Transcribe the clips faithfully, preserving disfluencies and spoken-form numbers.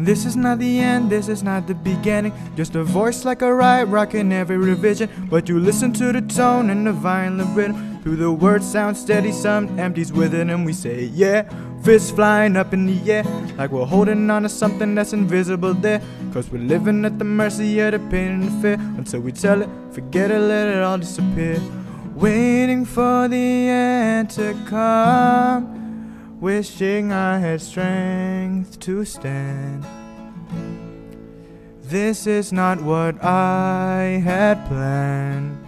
This is not the end, this is not the beginning. Just a voice like a riot rocking every revision. But you listen to the tone and the violent rhythm. Through the words sound steady, some empties within them. We say yeah, fists flying up in the air, like we're holding on to something that's invisible there. Cause we're living at the mercy of the pain and the fear. Until we tell it, forget it, let it all disappear. Waiting for the end to come, wishing I had strength to stand. This is not what I had planned.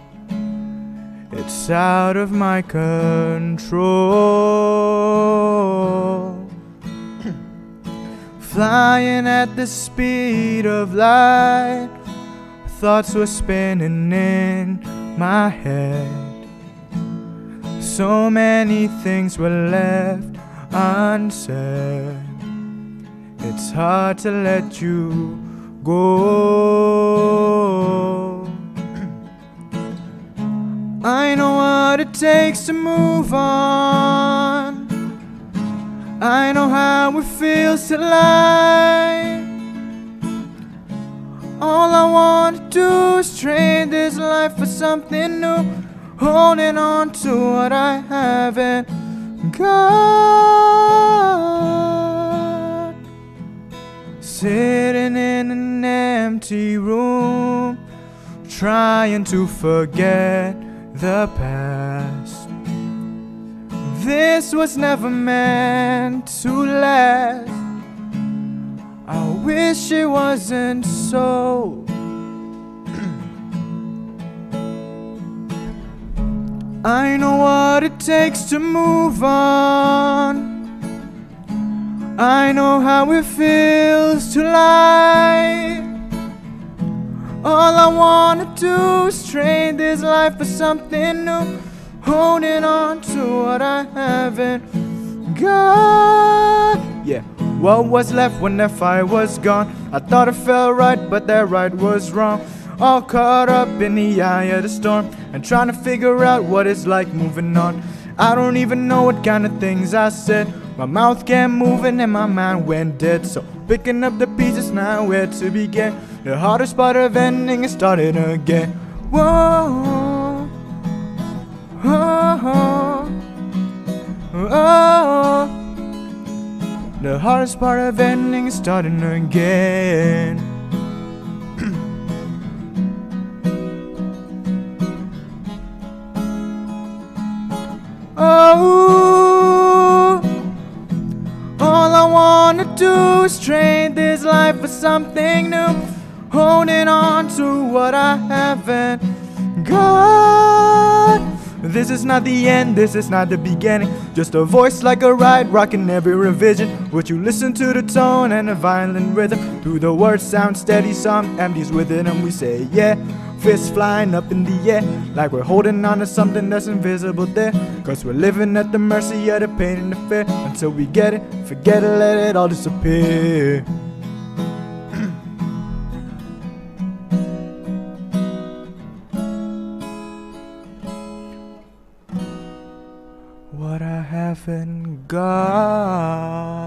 It's out of my control. Flying at the speed of light, thoughts were spinning in my head. So many things were left unsaid. It's hard to let you go. I know what it takes to move on. I know how it feels to lie. All I want to do is trade this life for something new, holding on to what I haven't God. Sitting in an empty room, trying to forget the past. This was never meant to last. I wish it wasn't so. I know what it takes to move on. I know how it feels to lie. All I want to do is trade this life for something new, holding on to what I haven't got. Yeah. What was left when that fire was gone? I thought it felt right, but that right was wrong. All caught up in the eye of the storm, and trying to figure out what it's like moving on. I don't even know what kind of things I said. My mouth kept moving and my mind went dead. So picking up the pieces now, where to begin? The hardest part of ending is starting again. Whoa, oh, oh, oh. The hardest part of ending is starting again. Oh, all I wanna do is trade this life for something new, holding on to what I haven't got. This is not the end, this is not the beginning. Just a voice like a ride, rocking every revision. Would you listen to the tone and the violent rhythm? Through the words sound steady, some empties within them. We say yeah, fists flying up in the air, like we're holding on to something that's invisible there. Cause we're living at the mercy of the pain and the fear. Until we get it, forget it, let it all disappear. What I haven't got.